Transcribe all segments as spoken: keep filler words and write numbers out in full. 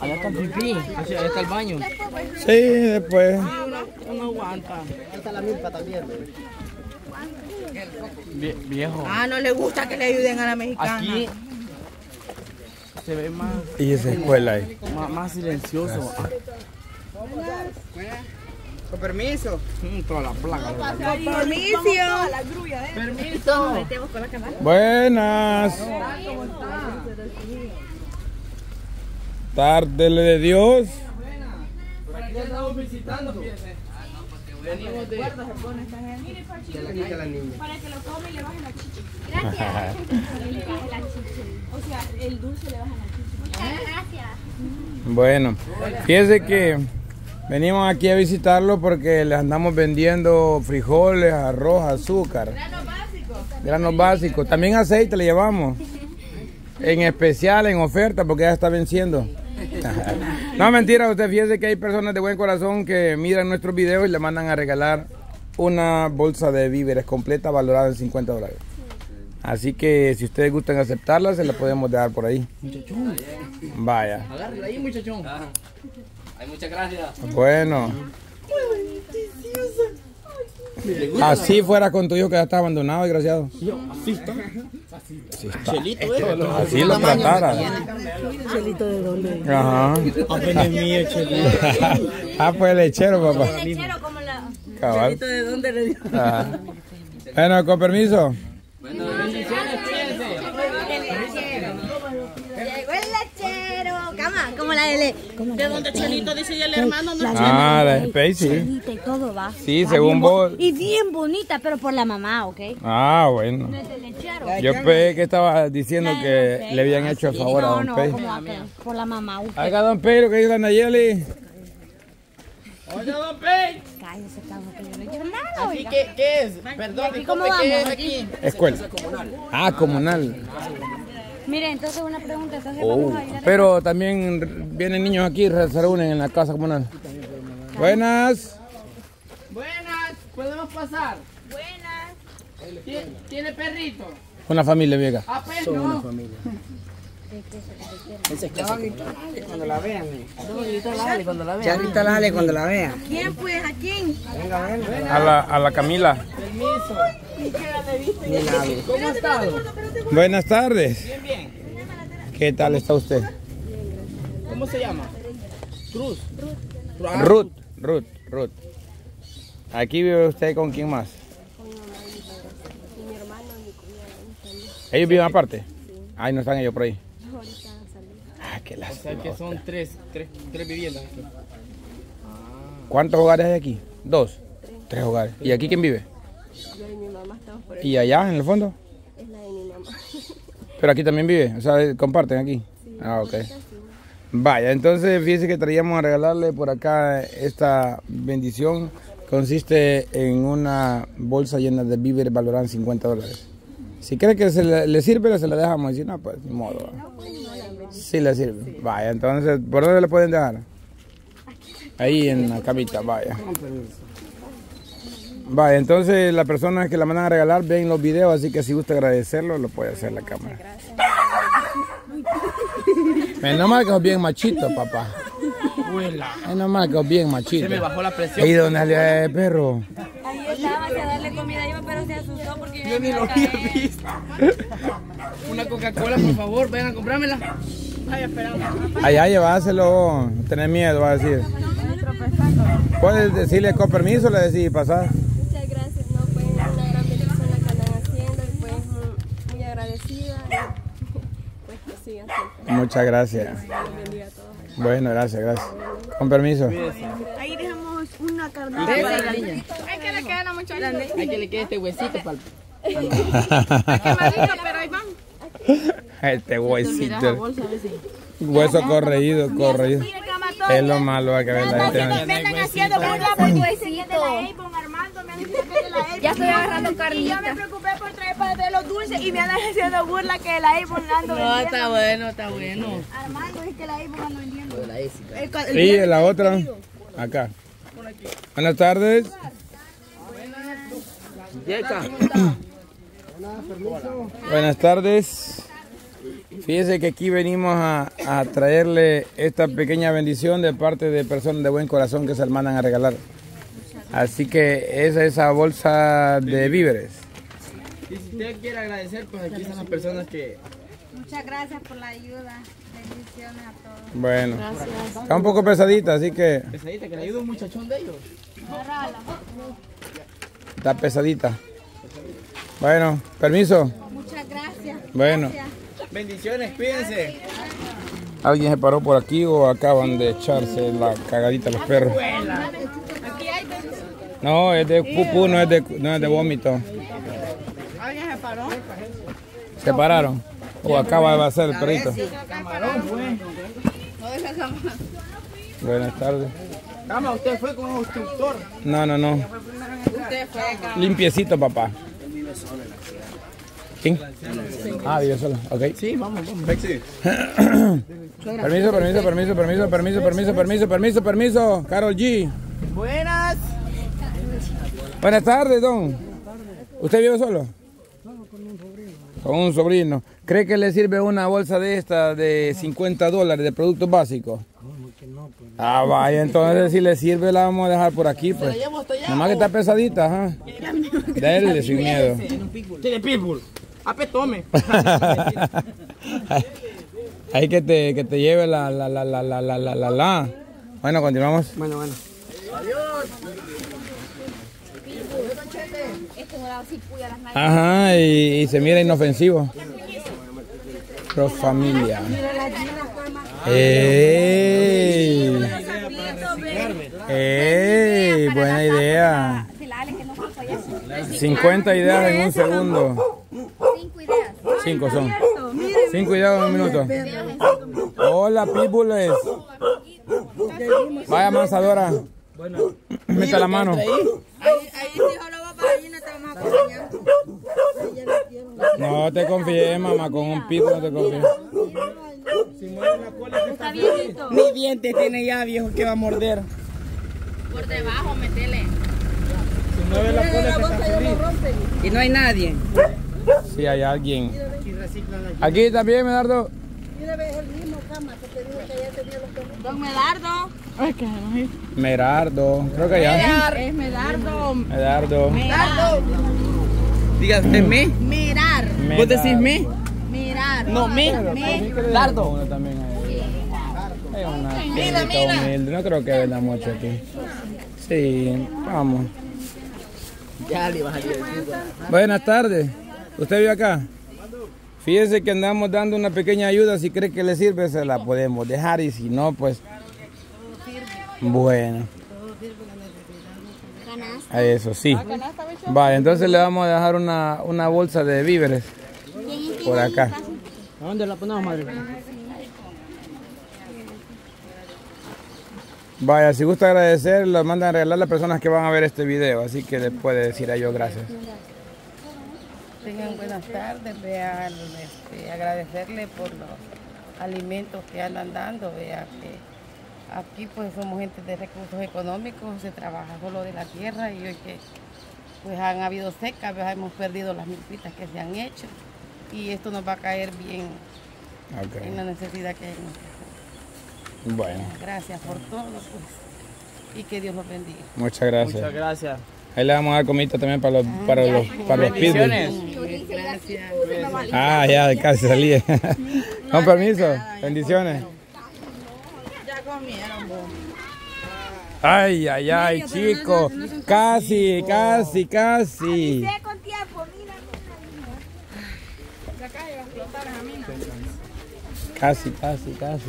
Allá está el pipí, allá está el baño. Sí, después. Ah, no, no aguanta. Ahí está la milpa también, ¿no? Viejo. Ah, no le gusta que le ayuden a la mexicana. Aquí se ve más... Y esa escuela ahí. Más, más silencioso. Con permiso. Mm, toda la placa. Con permiso. Permiso. Buenas. Tárdele de Dios. Por aquí estamos visitando, fíjense. Venimos de... Para que lo come y le bajen la chicha. Gracias. Le bajen la chicha. O sea, el dulce le bajan la chicha. Muchas gracias. Bueno, fíjense que... venimos aquí a visitarlo porque les andamos vendiendo frijoles, arroz, azúcar. Granos básicos. Granos básicos. También aceite le llevamos. En especial, en oferta, porque ya está venciendo. No, mentira, usted fíjese que hay personas de buen corazón que miran nuestros videos y le mandan a regalar una bolsa de víveres completa valorada en cincuenta dólares. Así que si ustedes gustan aceptarla, se la podemos dejar por ahí. Muchachón. Vaya. Agárrala ahí, muchachón. Muchas gracias. Bueno. Así fuera con tu hijo que ya está abandonado, desgraciado. Así está. Así está. Chelito, este, ¿eh? Así lo tratara. Chelito de dónde. Ajá. Apenas mío, Chelito. Ah, pues lechero, papá. Lechero como la... Chelito de dónde le dio. Bueno, con permiso. Bueno, de, de donde Chelito dice el hermano, no. Ah, la de Pey, sí. Chelita y todo va. Sí, va según vos. Y bien bonita, pero por la mamá, ¿ok? Ah, bueno. Yo pensé que estaba diciendo la que Pey, le habían hecho el favor, no, a don no, Pey. Como a, por la mamá. Okay. Haga don Pey lo que dice la Nayeli. Oiga, don Pey. Cállese, cabrón, que yo no he hecho nada. Así que, ¿qué es? Perdón, ¿cómo es aquí? Escuela. Ah, comunal. Mire, entonces una pregunta, entonces oh, vamos a ir a... Pero también vienen niños aquí, se reúnen en la casa comunal. Buenas. Buenas, ¿podemos pasar? Buenas. ¿Tiene, ¿tiene perrito? Una familia vieja. Ah, pues no. Una familia. Esa es casa. Cuando la vean. Charita la ale cuando la vean. ¿Quién pues? ¿A quién? Venga, venga. A la, a la Camila. Permiso. ¿Cómo está? Buenas tardes. Bien, bien. ¿Qué tal está usted? ¿Cómo se llama? Cruz. Ruth. Ruth. Ruth. ¿Aquí vive usted con quién más? Con mi mamá y mi hermano y mi cuñado. ¿Ellos viven aparte? Ay, no están ellos por ahí. Ah, qué lástima. O sea que son tres, tres, tres viviendas. Ah. ¿Cuántos hogares hay aquí? Dos. Tres. Tres hogares. ¿Y aquí quién vive? Yo y mi mamá estamos por ahí. ¿Y allá, en el fondo? Es la de mi mamá. Pero aquí también vive, o sea, comparten aquí. Sí, ah, ok. Vaya, entonces fíjese que traíamos a regalarle por acá esta bendición. Consiste en una bolsa llena de víveres valorada en cincuenta dólares. Si cree que se le, le sirve, se la dejamos. Y si no, pues, ni modo. Sí le sirve. Vaya, entonces, ¿por dónde le pueden dejar? Ahí en la camita, vaya. Vaya, entonces, las personas que la mandan a regalar ven los videos, así que si gusta agradecerlo, lo puede hacer la cámara. Menos mal que sos bien machito, papá. Menos mal que sos bien machito. Se me bajó la presión. ¿Y dónde sale el perro? Ahí estaba, hacia darle comida yo, pero se asustó porque... Yo ni lo había visto. Una Coca-Cola, por favor, vayan a comprármela. Ay, esperamos. Allá lleváselo, tenés miedo, va a decir. Puedes decirle con permiso, le decís pasar. Muchas gracias, no, pues una gran bendición la que andan haciendo y pues muy agradecida. Pues que sigan siempre. Muchas gracias. Bueno, gracias, gracias. Con permiso. Ahí dejamos una carnada. Hay que le quede la muchacha. Hay que le quede este huesito para el... pero ahí van. Este huesito. Hueso correído, correído. Es lo malo que ver la gente. Me andan haciendo burla porque yo enseñé de la Avon, Armando, me han dicho que de la Avon. Ya estoy agarrando carnitas. Yo me preocupé por traer para traer los dulces y me andan haciendo burla que de la Avon ando vendiendo. No, está bueno, está bueno. Armando, es que la Avon ando vendiendo. Sí, la otra, acá. Buenas tardes. Buenas tardes. Buenas tardes. Fíjese que aquí venimos a, a traerle esta pequeña bendición de parte de personas de buen corazón que se hermanan a regalar. Así que esa es esa bolsa de víveres. Y si usted quiere agradecer, pues aquí están las personas que... Muchas gracias por la ayuda. Bendiciones a todos. Bueno, gracias. Está un poco pesadita, así que... Pesadita, que le ayuda un muchachón de ellos. Está pesadita. Bueno, permiso. Muchas gracias. Bueno. Gracias. Bendiciones, cuídense. Alguien se paró por aquí o acaban de echarse la cagadita a los perros. Aquí hay bendiciones. No, es de pupú, no es de, no es de vómito. ¿Alguien se paró? Se pararon. O acaba de hacer el perrito. Buenas tardes. Cama, ¿usted fue con un instructor? No, no, no. Usted fue. Limpiecito, papá. ¿Quién? Ah, vive sola. Ok. Sí, vamos, vamos. Permiso, permiso, permiso, permiso, permiso, permiso, permiso, permiso, permiso. Carol G. Buenas. Buenas tardes, don. ¿Usted vive solo? Solo con un sobrino. Con un sobrino. ¿Cree que le sirve una bolsa de esta de cincuenta dólares de productos básicos? Ah, vaya, entonces si le sirve la vamos a dejar por aquí, pues. Nomás que está pesadita, ajá. Dale, sin miedo. Tiene pitbull. Apetome. Hay que te, que te lleve la, la, la, la, la, la, la, la. Bueno, continuamos. Bueno, bueno. Adiós. Ajá, y, y se mira inofensivo. Pro familia. ¡Ey! ¡Ey! Buena idea. cincuenta ideas en un segundo. cinco son. cinco ideas en un minuto. Hola, pitbulls. Vaya mansadora. Meta la mano. No te confíes, mamá, con un pico no te confíes. Ni dientes tiene ya, viejo, que va a morder. Por debajo, metele. Si mueve la cola, y no hay nadie. Si hay alguien. Aquí también, Medardo. Mira, ves el mismo cama que te dijo que ayer tenía los perros. Don Medardo. Ay, que Medardo, creo que ya. Es Medardo. Medardo. Medardo. Dígase me. Mirar. ¿Vos decís me? Mirar. No, me. Medardo. Mira, mira. No creo que venga mucho aquí. Sí, vamos. Ya le vas a decir. Buenas tardes. ¿Usted vive acá? Fíjese que andamos dando una pequeña ayuda. Si cree que le sirve, se la podemos dejar. Y si no, pues... Bueno. A eso sí. Vale, entonces le vamos a dejar una, una bolsa de víveres. Por acá. ¿A dónde la ponemos, madre? Vaya, si gusta agradecer, lo mandan a regalar las personas que van a ver este video. Así que les puede decir a ellos gracias. Tengan buenas tardes, vean, este, agradecerle por los alimentos que andan dando, vean que aquí pues somos gente de recursos económicos, se trabaja solo de la tierra y hoy que pues han habido secas, ¿vea? Hemos perdido las milpitas que se han hecho y esto nos va a caer bien okay. En la necesidad que hay. Bueno. Gracias por todo pues, y que Dios los bendiga. Muchas gracias. Muchas gracias. Ahí le vamos a dar comida también para los para los, para los pitbulls. Ah, ya casi salí. Con permiso. Bendiciones. Ya comieron vos. Ay, ay, ay, chico. Casi, casi, casi. Con tiempo, mira. Casi, casi, casi.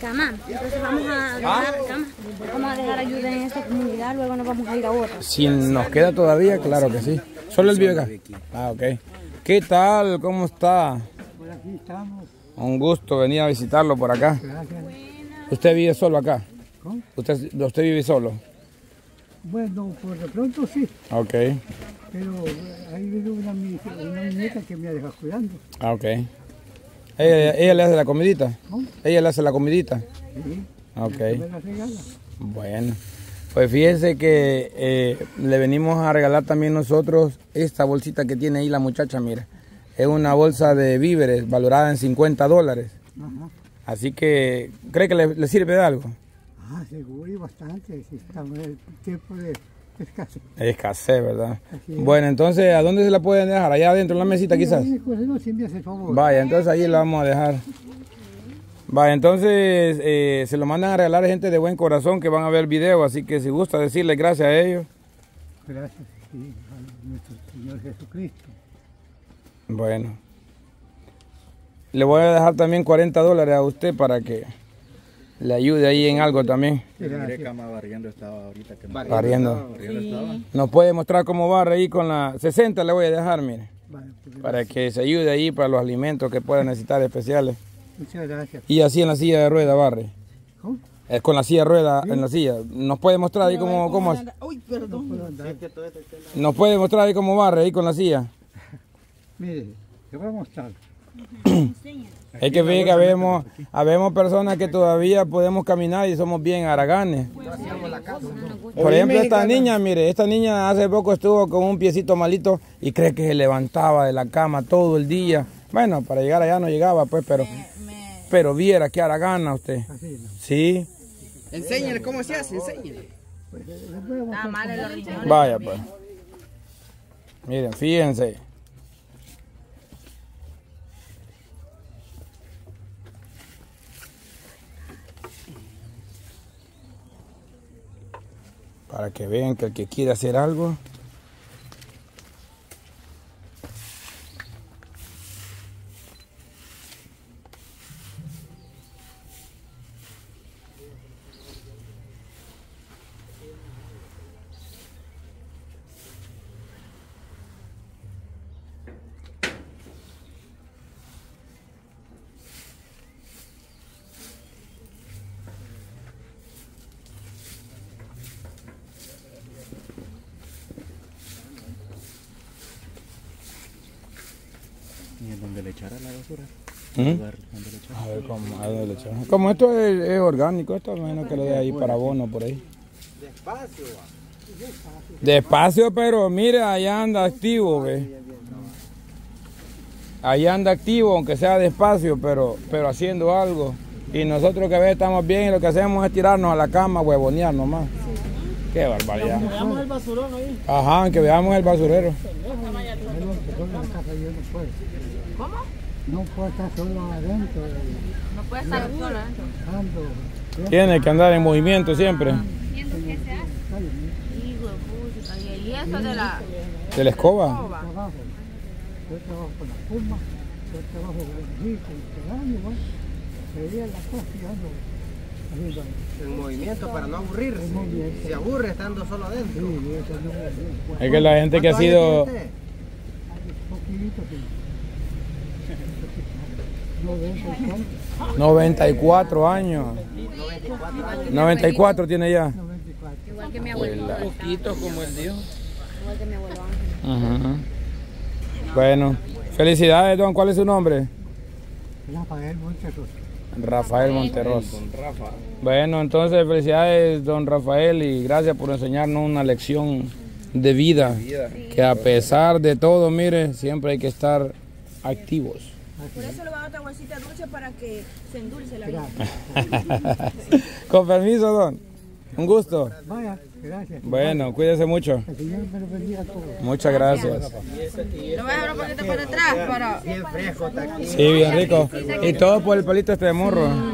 Cama, entonces vamos a dejar, cama. Vamos a dejar ayuda en esta comunidad, luego nos vamos a ir a otra. Si nos queda todavía, claro que sí. Solo el vive acá. Ah, ok. ¿Qué tal? ¿Cómo está? Por aquí estamos. Un gusto venir a visitarlo por acá. Gracias. ¿Usted vive solo acá? ¿Cómo? ¿Usted, usted vive solo? Bueno, por de pronto sí. Ok. Pero ahí vive una, una nieta que me ha dejado cuidando. Ah, ok. Ella, ella le hace la comidita. ¿Cómo? Ella le hace la comidita. Sí. Ok. Bueno, pues fíjense que eh, le venimos a regalar también nosotros esta bolsita que tiene ahí la muchacha, mira. Es una bolsa de víveres valorada en cincuenta dólares. Ajá. Así que, ¿cree que le, le sirve de algo? Ah, seguro y bastante. Si estamos en el tiempo de escasez. Escasez, ¿verdad? Es. Bueno, entonces, ¿a dónde se la pueden dejar? ¿Allá adentro en la mesita, sí, quizás? Pues, no, sí, me hace favor. Vaya, entonces ahí la vamos a dejar. Vaya, entonces, eh, se lo mandan a regalar a gente de buen corazón que van a ver el video. Así que, si gusta, decirles gracias a ellos. Gracias, sí, a nuestro Señor Jesucristo. Bueno, le voy a dejar también cuarenta dólares a usted para que le ayude ahí en algo también. Mire, cama barriendo estaba ahorita. Que no barriendo. barriendo sí. Nos puede mostrar cómo barre ahí con la sesenta, le voy a dejar, mire. Vale, pues, para que se ayude ahí para los alimentos que pueda necesitar especiales. Muchas gracias. Y así en la silla de rueda barre. ¿Cómo? Es con la silla de rueda, ¿sí? En la silla. ¿Nos puede mostrar ahí cómo, cómo es? Uy, perdón. ¿Nos puede mostrar ahí cómo barre ahí con la silla? Mire, te voy a mostrar. Es que fíjate que habemos, habemos personas que todavía podemos caminar y somos bien haraganes. Por ejemplo, esta niña, mire, esta niña hace poco estuvo con un piecito malito y cree que se levantaba de la cama todo el día. Bueno, para llegar allá no llegaba, pues, pero, pero viera que haragana usted. Sí. Enséñale cómo se hace, enséñale. Vaya, pues. Miren, fíjense. Para que vean que el que quiera hacer algo. Donde le echara la basura. ¿Mm? Lugar, donde le echara. A ver cómo, a ver, le echara. Como esto es, es orgánico, esto imagino que lo de ahí para abono por ahí. Despacio. Despacio, pero mira, allá anda activo, ve. Allá anda activo, aunque sea despacio, pero, pero haciendo algo. Y nosotros que a veces estamos bien y lo que hacemos es tirarnos a la cama, huevonear nomás. Qué barbaridad. Que veamos el basurón ahí. Ajá, que veamos el basurero. ¿Cómo? No puede estar solo adentro. No puede estar solo adentro. Tiene que andar en movimiento siempre. ¿Viendo qué se hace? Hijo de puta. ¿Y eso de la... de la escoba? Yo trabajo con la puma, yo trabajo con el rico, con el ánimo. Se veía la cosa y ando. En movimiento para no aburrirse. Se aburre estando solo adentro. Es que la gente que ha sido... noventa y cuatro años. noventa y cuatro tiene ya. Igual que mi abuelo. Un poquito como el Dios. Igual que mi abuelo Ángel. Bueno, felicidades, don. ¿Cuál es su nombre? Rafael Monterroso. Rafael Monterroso. Bueno, entonces felicidades, don Rafael, y gracias por enseñarnos una lección de vida, que a pesar de todo, mire, siempre hay que estar activos. Por eso le voy a dar otra bolsita dulce para que se endulce la vida. Con permiso, don. Un gusto. Vaya, gracias. Bueno, cuídese mucho. Muchas gracias. Lo voy a dejar un poquito para atrás. Bien fresco, está aquí. Sí, bien rico. Y todo por el palito este de morro.